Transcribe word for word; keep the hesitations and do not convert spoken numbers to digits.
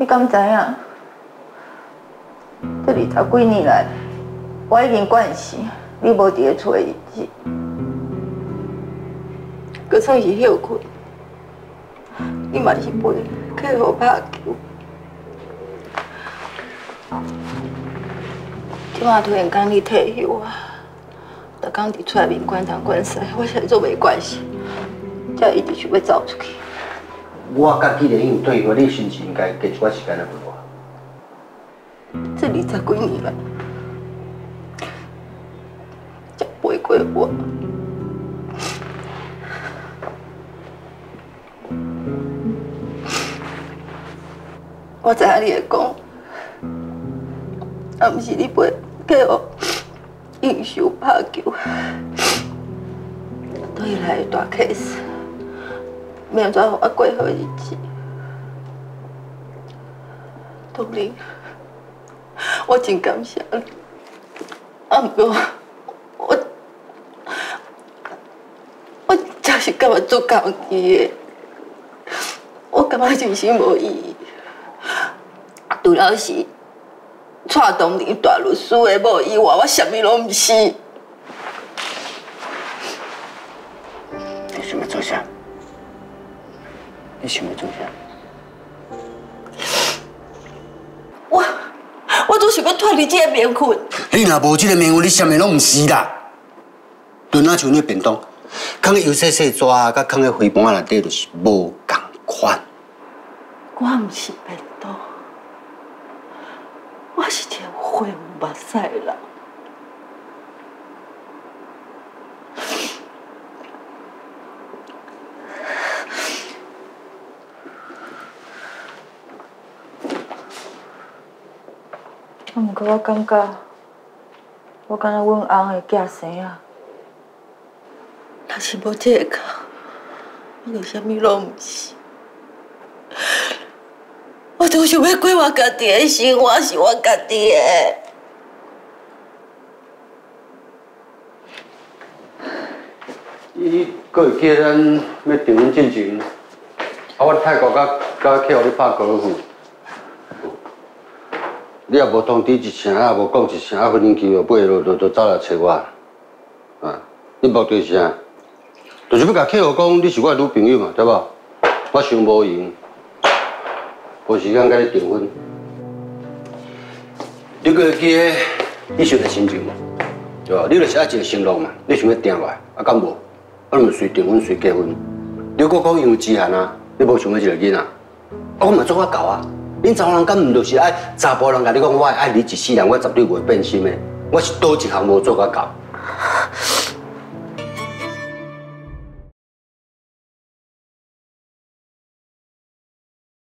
你敢知影？这二十几年来，我已经惯死，你无伫咧厝的日子，就算是休困，你嘛是袂去互拍球。即下突然间你退休啊，逐天伫厝内面管东管西，我实在做袂惯势，才一直想要走出去。 我甲既然已经退休，你是毋是应该加一寡时间来陪我？这二十几年来，才陪过我。我知影你会讲，啊，毋是你陪叫我应酬拍球，对来大 case。 明早我过好日子，冬玲，我真感谢你。啊，不过我我真是感觉做家己的，我感觉人生无意义。除了是娶冬玲大律师的某以外，我啥物拢唔是。你想要做啥？ 你想要做啥？我我总想要脱离这个命运。你若无这个命运，你啥物拢唔是啦。就那像你便当，放喺油细细纸啊，甲放喺灰盘内底，就是无同款。我唔是便当，我是一个花有目屎的人。啊！不过我感觉，我敢若阮翁的寄生啊，若是无这个口，我就啥物拢毋是。我都想要过我家己的生活，是我家己的。你阁会记咱要订婚进前，啊，我泰国甲甲去互你拍高尔夫。 你也无通知一声，也无讲一声，啊，婚姻期就尾落，就就走来找我，啊！你目的是啥？就是要甲客户讲你是我的女朋友嘛，对无？我想无用，无时间甲你订婚。你阁会记得你想的心情无？对无？你就是爱一个承诺嘛，你想要定落来，啊，敢无？啊，毋随订婚随结婚。你阁讲因为之前啊，你无想要一个囡仔，啊，我嘛做我到啊。 恁查某人敢毋就是爱查甫人甲你讲，我爱爱你一世人，我绝对袂变心的。我是倒一项无做甲到，